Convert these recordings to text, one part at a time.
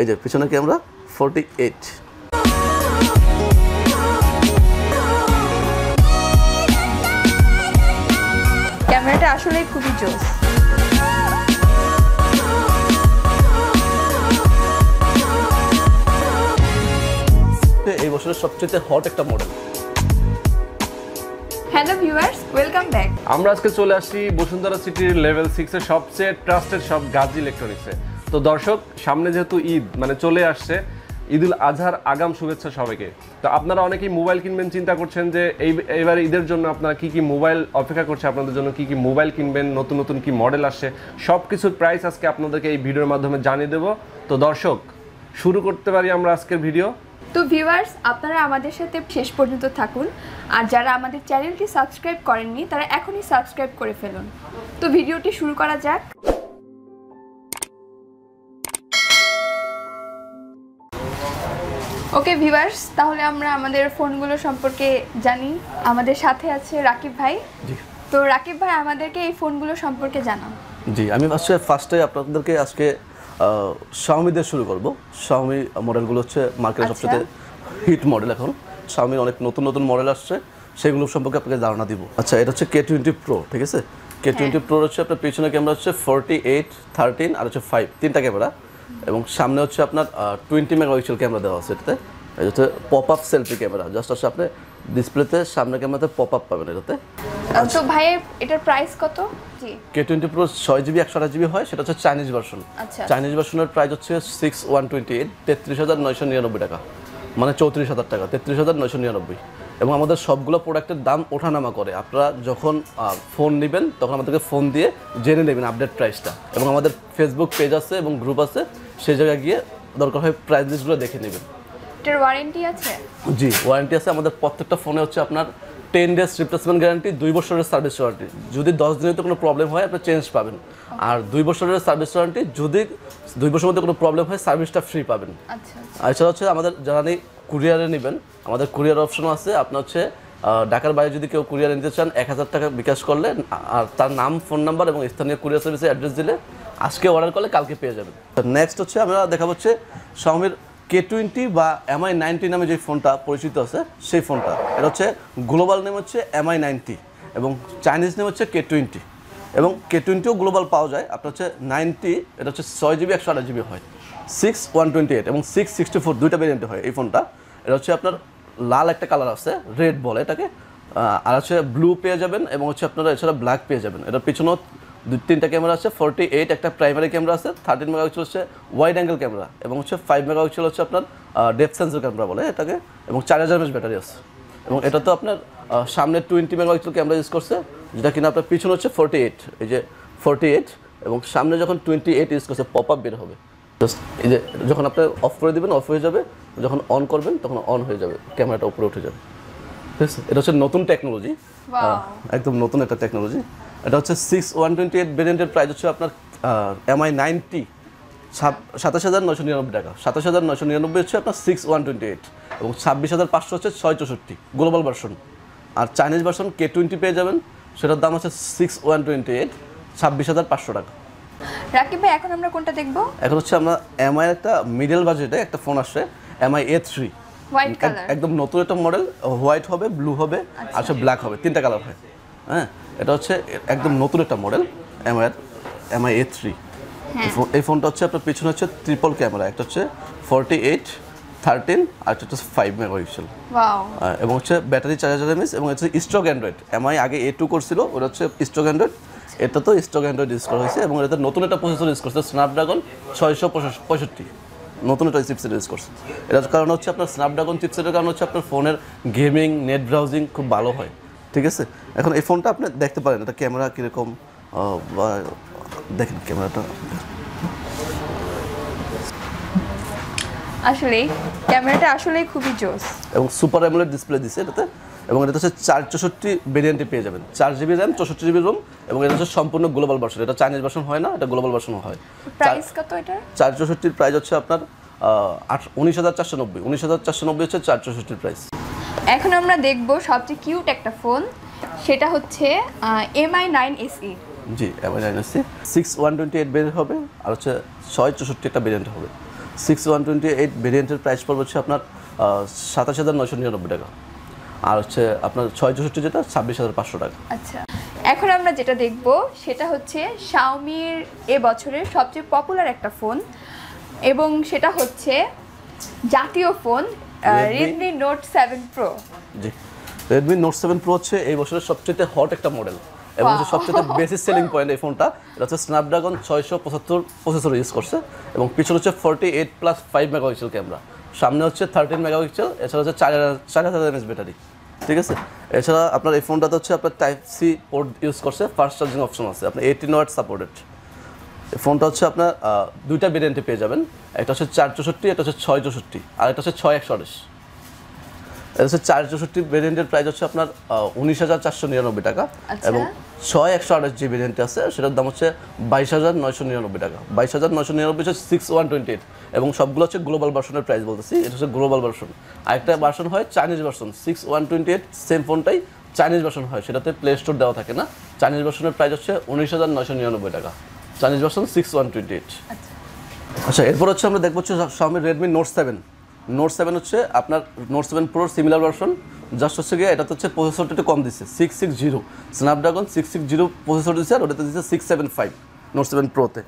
এই যে পিছনে ক্যামেরা 48। ক্যামেরাটা আসলে খুবই জোস। এই বছরের সবচেয়ে হট একটা model. Hello viewers, welcome back. আমরা আজকে চলে আসছি বসুন্ধরা সিটির লেভেল 6 এর সবচেয়ে ট্রাস্টেড শপ গাজি ইলেকট্রনিক্সে। তো দর্শক, সামনে যেহেতু ঈদ মানে চলে আসছে, ঈদুল আজহার আগাম শুভেচ্ছা সবাইকে। তো আপনারা অনেকেই মোবাইল কিনবেন চিন্তা করছেন যে এইবার ঈদের জন্য আপনারা কী কী মোবাইল অপেক্ষা করছে, আপনাদের জন্য কী কী মোবাইল কিনবেন, নতুন নতুন কী মডেল আসছে, সব কিছুর প্রাইস আজকে আপনাদেরকে এই ভিডিওর মাধ্যমে জানিয়ে দেবো। তো দর্শক, শুরু করতে পারি আমরা আজকের ভিডিও। তো ভিউয়ার্স, আপনারা আমাদের সাথে শেষ পর্যন্ত থাকুন, আর যারা আমাদের চ্যানেলটি সাবস্ক্রাইব করেননি তারা এখনই সাবস্ক্রাইব করে ফেলুন। তো ভিডিওটি শুরু করা যাক। ওকে ভিউয়ার্স, তাহলে আমরা আমাদের ফোনগুলো সম্পর্কে জানি। আমাদের সাথে আছে রাকিব ভাই। তো রাকিব ভাই, আমাদেরকে এই ফোনগুলো সম্পর্কে জানান। জি, আমি ফার্স্টে আপনাদেরকে আজকে Xiaomi দিয়ে শুরু করব। Xiaomi মডেলগুলো হচ্ছে মার্কেটের সবচেয়ে হিট মডেল। এখন Xiaomi অনেক নতুন নতুন মডেল আসছে, সেগুলো সম্পর্কে আপনাকে ধারণা দিব। আচ্ছা, এটা হচ্ছে K20 Pro, ঠিক আছে? K20 Pro হচ্ছে আপনার পিছনে ক্যামেরা হচ্ছে 48, 13 আর হচ্ছে 5, তিনটা ক্যামেরা, এবং সামনে হচ্ছে আপনার 20 মেগাপিক্সেল ক্যামেরা দেওয়া আছে এটাতে। এটা হচ্ছে pop up selfie camera, just আসলে আপনি ডিসপ্লেতে সামনে ক্যামেরাতে পপ আপ পাবেন এটাতে। আচ্ছা ভাই, এটার প্রাইস কত? জি, K20 Pro 6GB 128GB হয়, সেটা হচ্ছে চাইনিজ ভার্সন। আচ্ছা, চাইনিজ ভার্সনের প্রাইস হচ্ছে 6128, 33999 টাকা, মানে 34000 টাকা, 33999। এবং আমাদের সবগুলো প্রোডাক্টের দাম ওঠানামা করে, আপনারা যখন ফোন নেবেন তখন আমাদেরকে ফোন দিয়ে জেনে নেবেন আপডেট প্রাইসটা। এবং আমাদের ফেসবুক পেজ আছে এবং গ্রুপ আছে, সেই জায়গায় গিয়ে দরকার হয় প্রাইস লিস্টগুলো দেখে নেবেন। এর ওয়ারেন্টি আছে? জি, ওয়ারেন্টি আছে। আমাদের প্রত্যেকটা ফোনে হচ্ছে আপনার 10 ডেজ রিপ্লেসমেন্ট গ্যারান্টি, 2 বছরের সার্ভিস ওয়ারেন্টি। যদি 10 দিনে তো কোনো প্রবলেম হয় আপনি চেঞ্জ পাবেন, আর 2 বছরের সার্ভিস ওয়ারেন্টি, যদি 2 বছরের মধ্যে কোনো প্রবলেম হয় সার্ভিসটা ফ্রি পাবেন। আচ্ছা, আর এছাড়া হচ্ছে আমাদের যারা কুরিয়ারে নেবেন, আমাদের কুরিয়ার অপশনও আছে। আপনার হচ্ছে ঢাকার বাইরে যদি কেউ কুরিয়ার নিতে চান, 1000 টাকা বিকাশ করলে আর তার নাম, ফোন নাম্বার এবং স্থানীয় কুরিয়ার সার্ভিসের অ্যাড্রেস দিলে আজকে অর্ডার করলে কালকে পেয়ে যাবেন। নেক্সট হচ্ছে আমরা দেখাবো হচ্ছে Xiaomi K20 বা MI 90 নামে যে ফোনটা পরিচিত আছে, সেই ফোনটা। এটা হচ্ছে গ্লোবাল নেম হচ্ছে MI 90 এবং চাইনিজ নেম হচ্ছে K20, এবং K20ও গ্লোবাল পাওয়া যায়। আপনার হচ্ছে 90, এটা হচ্ছে 6GB 128GB হয়, 6128 এবং 664, দুইটা ভেরিয়েন্টে হয় এই ফোনটা। এটা হচ্ছে আপনার লাল একটা কালার আছে, রেড বলে এটাকে, আর হচ্ছে ব্লু পেয়ে যাবেন, এবং হচ্ছে আপনারা এছাড়া ব্ল্যাক পেয়ে যাবেন। এটার পিছনেও তিনটা ক্যামেরা আছে, 48 একটা প্রাইমারি ক্যামেরা আছে, 13 মেগাপিক্সেল হচ্ছে ওয়াইড অ্যাঙ্গেল ক্যামেরা, এবং হচ্ছে 5 মেগাপিক্সেল হচ্ছে আপনার ডেপথ সেন্সর ক্যামেরা বলে এটাকে, এবং 4000 mAh ব্যাটারি আছে। এবং এটা তো আপনার সামনে 20 মেগাপিক্সেল ক্যামেরা ইউজ করছে, যেটা কিনা আপনার পিছনে হচ্ছে 48, এই যে 48, এবং সামনে যখন 28 ইউজ করছে পপ আপ বের হবে। জাস্ট এই যে যখন আপনি অফ করে দেবেন অফ হয়ে যাবে, যখন অন করবেন তখন অন হয়ে যাবে, ক্যামেরাটা উপরে উঠে যাবে। ঠিক আছে, এটা হচ্ছে নতুন টেকনোলজি, একদম নতুন একটা টেকনোলজি। এটা হচ্ছে 6128 ভেরিয়েন্টের প্রাইস হচ্ছে আপনার MI 90 27999 টাকা, 27999 হচ্ছে আপনার 6128, এবং 26500 হচ্ছে 664 গ্লোবাল ভার্সন। আর চাইনিজ ভার্সন K20 পেয়ে যাবেন, সেটার দাম আছে 6128, 26500 টাকা। রাকিব ভাই, এখন আমরা কোনটা দেখব? এখন হচ্ছে আমরা MI একটা মিডল বাজেটে একটা ফোন আসছে, MI A3, হোয়াইট কালার, একদম নতুন একটা মডেল। হোয়াইট হবে, ব্লু হবে, আচ্ছা ব্ল্যাক হবে, তিনটা কালার হয়। হ্যাঁ, এটা হচ্ছে একদম নতুন একটা মডেল MI A3। এই ফোনটা হচ্ছে আপনার পিছনে হচ্ছে ট্রিপল ক্যামেরা, একটা হচ্ছে 48, 13 আর একটা হচ্ছে 5 মেগাপিক্সেল। ওয়াও। এবং হচ্ছে ব্যাটারি 4000 mAh, এবং হচ্ছে স্টক অ্যান্ড্রয়েড। MI আগে A2 করছিল, ওটা হচ্ছে স্টক অ্যান্ড্রয়েড, এটা তো স্টক অ্যান্ড্রয়েড ইউজ করা হয়েছে। এবং এটা নতুন একটা প্রসেসর ইউজ করছে, স্ন্যাপড্রাগন 665, নতুন একটা চিপসেট ইউজ করছে। এটার কারণ হচ্ছে আপনার স্ন্যাপড্রাগন চিপসেটের কারণে হচ্ছে আপনার ফোনের গেমিং, নেট ব্রাউজিং খুব ভালো হয়। ঠিক আছে, এখন এই ফোনটা আপনি দেখতে পারেন, এটা ক্যামেরা কীরকম দেখেন ক্যামেরাটা। আসলে ক্যামেরাটা আসলেই খুবই জোস, এবং সুপার অ্যামোলেড ডিসপ্লে দিছে এটাতে। এবং এটা হচ্ছে 464 ভেরিয়েন্টে পেয়ে যাবেন, 4GB RAM, 64GB ROM, এবং এটা হচ্ছে সম্পূর্ণ গ্লোবাল ভার্সন। এটা চাইনিজ ভার্সন হয় না, এটা গ্লোবাল ভার্সন হয়। প্রাইস কত এটা? 464 প্রাইস হচ্ছে আপনার 19490, 19490 হচ্ছে 464 প্রাইস। এখন আমরা দেখব সবচেয়ে কিউট একটা ফোন, সেটা হচ্ছে MI 9SE। জি, MI 9SE 6128 বের হবে, আর হচ্ছে 664 টা ভেরিয়েন্ট হবে। 6128 ভেরিয়েন্টের প্রাইস পড়বে হচ্ছে আপনার 27999 টাকা আর হচ্ছে আপনার 664 যেটা 26500 টাকা। আচ্ছা এখন আমরা যেটা দেখব সেটা হচ্ছে Xiaomi এর এবছরের সবচেয়ে পপুলার একটা ফোন এবং সেটা হচ্ছে জাতীয় ফোন Redmi Note 7 Pro। জি Redmi Note 7 Pro হচ্ছে এই বছরের সবচেয়ে হট একটা মডেল এবং সবচেয়ে বেসিক সেলিং পয়েন্ট এই ফোনটা। এটা হচ্ছে Snapdragon 675 প্রসেসর ইউজ করছে এবং পিছনে হচ্ছে 48+5 মেগাপিক্সেল ক্যামেরা, সামনে হচ্ছে 13 মেগাপিক্সেল, এছাড়া হচ্ছে 4000 mAh ব্যাটারি। ঠিক আছে, এছাড়া আপনার এই ফোনটাতে হচ্ছে আপনার Type-C পোর্ট ইউজ করছে, ফাস্ট চার্জিং অপশন আছে, আপনার 18W সাপোর্টেড। এই ফোনটা হচ্ছে আপনার দুইটা ভেরিয়েন্টে পেয়ে যাবেন, একটা হচ্ছে 464, একটা হচ্ছে 664 আর একটা হচ্ছে 6128। এটা হচ্ছে 464 ভেরিয়েন্টের প্রাইস হচ্ছে আপনার 19499 টাকা এবং 6128 যে ভেরিয়েন্ট আছে সেটার দাম হচ্ছে 22999 টাকা। 22999 হচ্ছে 6128 এবং সবগুলো হচ্ছে গ্লোবাল ভার্সনের প্রাইস বলতেছি, এটা হচ্ছে গ্লোবাল ভার্সন। আরেকটা ভার্সন হয় চাইনিজ ভার্সন, 6128 সেম ফোনটাই চাইনিজ ভার্সন হয়, সেটাতে প্লে স্টোর দেওয়া থাকে না। চাইনিজ ভার্সনের প্রাইস হচ্ছে 19999 টাকা, চাইনিজ ভার্সন 6128। আচ্ছা এরপর হচ্ছে আমরা দেখব হচ্ছে Xiaomi Redmi Note 7। নোট 7 হচ্ছে আপনার note 7 pro similar version, just হচ্ছে গিয়ে এটা হচ্ছে প্রসেসরটা একটু কম দিচ্ছে, 660 স্ন্যাপড্রাগন 660 প্রসেসর দিচ্ছে আর ওটাতে দিচ্ছে 675 নোট 7 প্রোতে।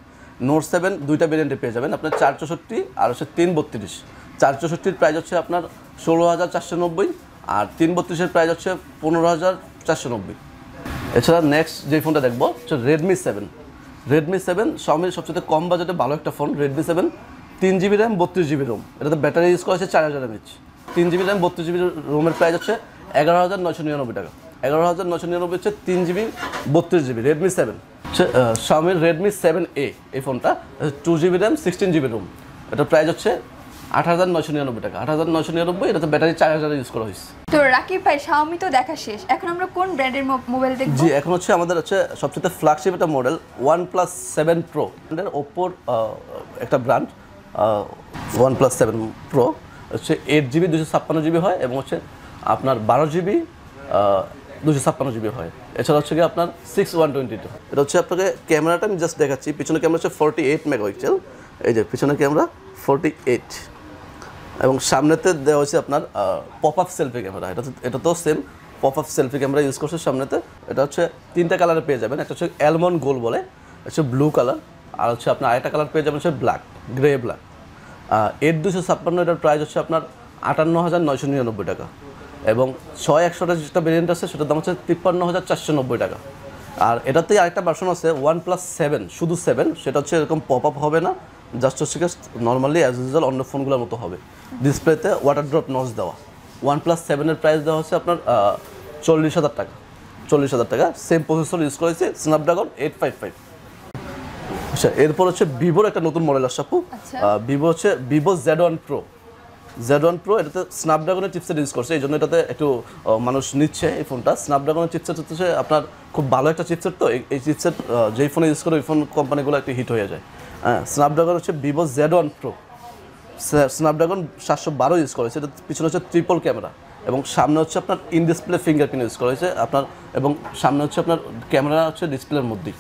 নোট 7 দুইটা ভেরিয়েন্টে পেয়ে যাবেন আপনার 464 আর হচ্ছে 332। 464-র প্রাইস হচ্ছে আপনার 16490 আর 332-এর প্রাইস হচ্ছে 15490। এছাড়া নেক্সট যে ফোনটা দেখবো হচ্ছে Redmi 7। Redmi 7 Xiaomi-র সবচেয়ে কম বাজেটে ভালো একটা phone. Redmi 7 3GB RAM 32GB ROM, এটাতে ব্যাটারি ইউজ করেছে 4000 mAh। 3GB RAM 32GB ROM-এর price হচ্ছে 11999 টাকা। 11999 হচ্ছে 3GB 32GB Redmi 7। Xiaomi Redmi 7A এই ফোনটা 2GB RAM 16GB ROM, এটার প্রাইস হচ্ছে 8999 টাকা। 8999 এটাতে ব্যাটারি 4000 ইউজ করা হয়েছে। তো রাকিব ভাই Xiaomi তো দেখা শেষ, এখন আমরা কোন ব্র্যান্ডের মোবাইল দেখব? জি এখন হচ্ছে আমাদের হচ্ছে সবচেয়ে ফ্ল্যাগশিপ একটা মডেল OnePlus 7 Pro, এটার Oppo একটা ব্র্যান্ড OnePlus 7 Pro হচ্ছে 8GB 256GB হয় এবং হচ্ছে আপনার 12GB 256GB হয়। এছাড়া হচ্ছে কি আপনার 6128। এটা হচ্ছে আপনাকে ক্যামেরাটা আমি জাস্ট দেখাচ্ছি, পিছনে ক্যামেরা হচ্ছে 48 মেগাপিক্সেল, এই যে পিছনে ক্যামেরা 48 এবং সামনেতে দেওয়া হয়েছে আপনার পপ আপ সেলফি ক্যামেরা। এটা তো same pop up selfie camera use করছে সামনেতে। এটা হচ্ছে তিনটা কালারে পেয়ে যাবেন, একটা হচ্ছে অ্যালমন্ড গোল্ড বলে, হচ্ছে ব্লু কালার আর হচ্ছে আপনার আরেকটা কালার পেয়ে যাবেন হচ্ছে ব্ল্যাক, গ্রে ব্ল্যাক। 8256 এটার প্রাইস হচ্ছে আপনার 58999 টাকা এবং 6128 যেটা ভেরিয়েন্ট আছে সেটার দাম হচ্ছে 53490 টাকা। আর এটাতেই আরেকটা ভার্সন আছে OnePlus 7, শুধু 7, সেটা হচ্ছে এরকম পপ আপ হবে না, জাস্ট হচ্ছে নর্মালি অ্যাজ ইউজুয়াল অন্য ফোনগুলোর মতো হবে, ডিসপ্লেতে ওয়াটার ড্রপ নচ দেওয়া। OnePlus 7-এর প্রাইস দেওয়া হচ্ছে আপনার 40000 টাকা। 40000 টাকা সেম প্রসেসর ইউজ করেছে Snapdragon 855। আচ্ছা এরপর হচ্ছে ভিভোর একটা নতুন মডেল আসছে আপু, ভিভো হচ্ছে Vivo Z1 Pro। Z1 Pro এটাতে স্ন্যাপড্রাগনের চিপসেট ইউজ করছে, এই জন্য এটাতে একটু মানুষ নিচ্ছে এই ফোনটা। স্ন্যাপড্রাগনের চিপসেট হচ্ছে আপনার খুব ভালো একটা চিপসেট, তো এই চিপসেট যেই ফোনে ইউজ করে ওই ফোন কোম্পানিগুলো একটু হিট হয়ে যায়। হ্যাঁ স্ন্যাপড্রাগন হচ্ছে Vivo Z1 Pro Snapdragon 712 use করেছে। এটা পিছনে হচ্ছে ট্রিপল ক্যামেরা এবং সামনে হচ্ছে আপনার ইন ডিসপ্লে ফিঙ্গারপ্রিন্ট ইউজ করেছে আপনার, এবং সামনে হচ্ছে আপনার ক্যামেরা হচ্ছে ডিসপ্লের মধ্যেই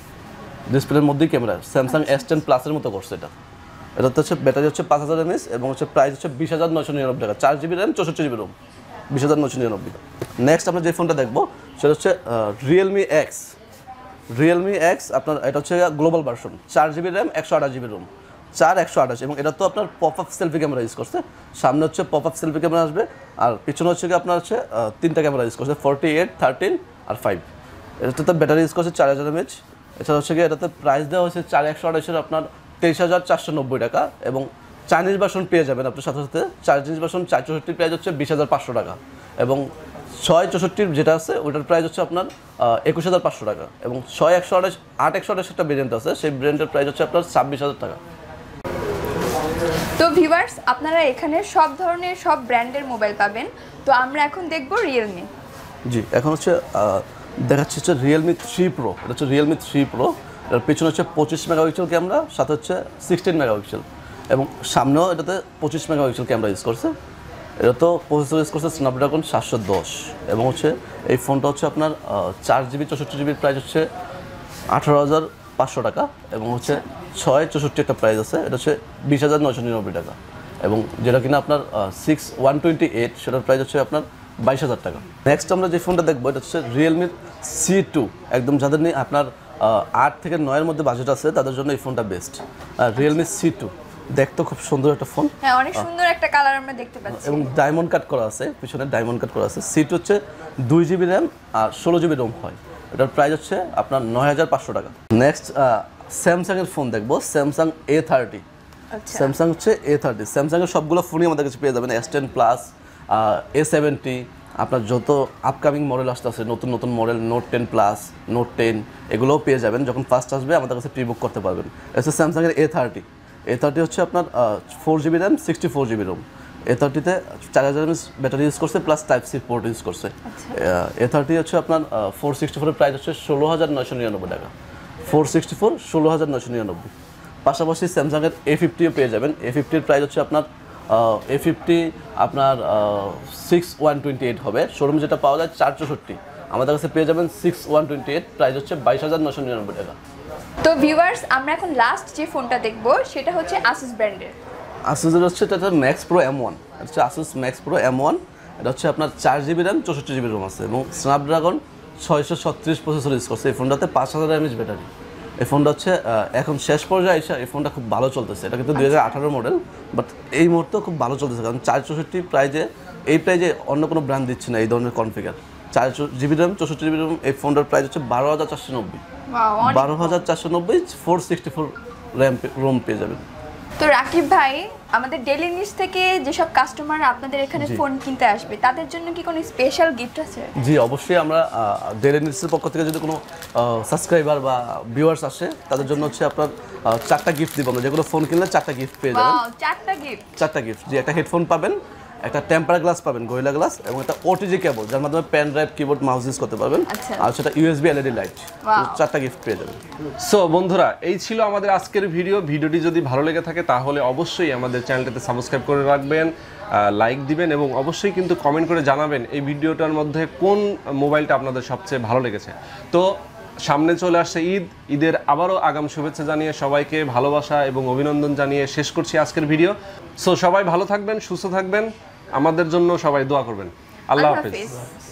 ক্যামেরা, Samsung S10 Plus এর মতো করছে এটা। এটাতে হচ্ছে ব্যাটারি হচ্ছে 5000 mAh এবং হচ্ছে প্রাইস হচ্ছে 20999 টাকা, 4GB RAM 64GB ROM, 20999। Next আমরা যে ফোনটা দেখবো সেটা হচ্ছে Realme X। Realme X আপনার এটা হচ্ছে global version, 4GB RAM 128GB ROM, 4128 এবং এটা তো আপনার pop up selfie camera use করছে। সামনে হচ্ছে পপ আপ সেলফি ক্যামেরা আসবে আর পিছনে হচ্ছে কি আপনার হচ্ছে তিনটা ক্যামেরা ইউজ করছে, 48, 13 আর 5। এটাতে তো ব্যাটারি ইউজ করছে 4000 mAh। এছাড়া হচ্ছে কি এটাতে প্রাইস দেওয়া হয়েছে 4128-এর আপনার 23490 টাকা এবং চাইনিজ ভার্সন পেয়ে যাবেন আপনার সাথে সাথে। চাইনিজ ভার্সন 464-র প্রাইস হচ্ছে 20500 টাকা এবং 664-র যেটা আছে ওটার প্রাইস হচ্ছে আপনার 21500 টাকা এবং 6128 একটা ভেরিয়েন্ট আছে, সেই ভেরিয়েন্টের প্রাইস হচ্ছে আপনার 26000 টাকা। তো ভিউয়ার্স আপনারা এখানে সব ধরনের সব ব্র্যান্ডের মোবাইল পাবেন। তো আমরা এখন দেখব Realme। জি এখন হচ্ছে দেখাচ্ছি হচ্ছে Realme 3 Pro। এটা হচ্ছে Realme 3 Pro, এর পিছনে হচ্ছে 25 মেগাপিক্সেল ক্যামেরা, সাথে হচ্ছে 16 মেগাপিক্সেল এবং সামনেও এটাতে 25 মেগাপিক্সেল ক্যামেরা ইউজ করছে। এটা তো প্রসেসর ইউজ করছে Snapdragon 712 এবং হচ্ছে এই ফোনটা হচ্ছে আপনার 4GB 64GB প্রাইস হচ্ছে 18500 টাকা এবং হচ্ছে 664 একটা প্রাইস আছে, এটা হচ্ছে 20999 টাকা। এবং যেটা কিনা আপনার 6128 সেটার প্রাইস হচ্ছে আপনার 22000 টাকা। নেক্সট আমরা যে ফোনটা দেখবো এটা হচ্ছে Realme C2। একদম যাদের নিয়ে আপনার 8 থেকে 9 এর মধ্যে বাজেট আছে তাদের জন্য এই ফোনটা বেস্ট। Realme C2 দেখতে খুব সুন্দর একটা ফোন, হ্যাঁ অনেক সুন্দর একটা কালার আমরা দেখতে পাচ্ছি এবং ডায়মন্ড কাট করা আছে, পিছনে ডায়মন্ড কাট করা আছে। সিট হচ্ছে 2 GB RAM আর 16 GB ROM হয়। এটার প্রাইস হচ্ছে আপনার 9500 টাকা। নেক্সট স্যামসাং এর ফোন দেখবো, স্যামসাং A30। আচ্ছা স্যামসাং হচ্ছে A30, স্যামসাং এর সবগুলো ফোনই আমাদের কাছে পেয়ে যাবেন। S10 Plus, A70, আপনার যত আপকামিং মডেল আসতেছে নতুন নতুন মডেল Note 10 Plus, Note 10 এগুলোও পেয়ে যাবেন। যখন ফার্স্ট আসবে আমাদের কাছে প্রি বুক করতে পারবেন। এটা স্যামসাং এর A30। A30 হচ্ছে আপনার 4 GB RAM, 64 GB ROM। A30তে 4000 mAh ব্যাটারি ইউজ করছে, plus type C port use করছে। A30 হচ্ছে আপনার 464 এর প্রাইস হচ্ছে 16999 টাকা। 464 16999। পাশাপাশি স্যামসাং এর A50ও পেয়ে যাবেন। A50 এর প্রাইস হচ্ছে আপনার আপনার 6128 হবে। শোরুম যেটা পাওয়া যায় 464, আমাদের কাছে পেয়ে যাবেন 6128, প্রাইস হচ্ছে 22999 টাকা। তো ভিউয়ার্স আমরা এখন লাস্ট যে ফোনটা দেখব সেটা হচ্ছে Asus ব্র্যান্ডের। Asus এর হচ্ছে এটা Max Pro M1, এটা হচ্ছে Asus Max Pro M1। এটা হচ্ছে আপনার 4 GB RAM, 64 GB ROM আছে এবং Snapdragon 636 প্রসেসর ইউজ করছে। এই ফোনটাতে 5000 mAh ব্যাটারি। এই ফোনটা হচ্ছে এখন শেষ পর্যায়ে এসে এই ফোনটা খুব ভালো চলতেছে। এটা কিন্তু 2018 মডেল, বাট এই মুহূর্তে খুব ভালো চলতেছে কারণ 464 প্রাইজে, এই প্রাইজে অন্য কোনো ব্র্যান্ড দিচ্ছে না এই ধরনের configure. 4GB RAM, 64GB RAM, এই ফোনটার প্রাইস হচ্ছে 12490। 12490, 464 ROM পেয়ে যাবেন। তো রাকিব ভাই, আমাদের ডেইলি নিউজ থেকে যেসব কাস্টমার আপনাদের এখানে ফোন কিনতে আসবে তাদের জন্য কি কোনো স্পেশাল গিফট আছে? জি অবশ্যই, আমরা ডেইলি নিউজের পক্ষ থেকে যদি কোনো সাবস্ক্রাইবার বা ভিউয়ার্স আসে তাদের জন্য হচ্ছে আপনার 4টা গিফট দিব আমরা। যেগুলো ফোন কিনলে 4টা গিফট পেয়ে যাবেন। 4টা গিফট? 4টা গিফট জি। একটা হেডফোন পাবেন, একটা টেম্পার গ্লাস পাবেন, গোয়েলা গ্লাস, এবং একটা OTG কেবল যার মাধ্যমে pen drive, keyboard, mouse use করতে পারবেন, আর সেটা USB LED লাইট। 4টা গিফট পেয়ে যাবেন। সো বন্ধুরা, এই ছিল আমাদের আজকের ভিডিও। ভিডিওটি যদি ভালো লেগে থাকে তাহলে অবশ্যই আমাদের চ্যানেলটাতে সাবস্ক্রাইব করে রাখবেন, লাইক দিবেন এবং অবশ্যই কিন্তু কমেন্ট করে জানাবেন এই ভিডিওটার মধ্যে কোন মোবাইলটা আপনাদের সবচেয়ে ভালো লেগেছে। তো সামনে চলে আসছে ঈদ, ঈদের আবারও আগাম শুভেচ্ছা জানিয়ে সবাইকে ভালোবাসা এবং অভিনন্দন জানিয়ে শেষ করছি আজকের ভিডিও। সো সবাই ভালো থাকবেন, সুস্থ থাকবেন, আমাদের জন্য সবাই দোয়া করবেন। আল্লাহ হাফেজ।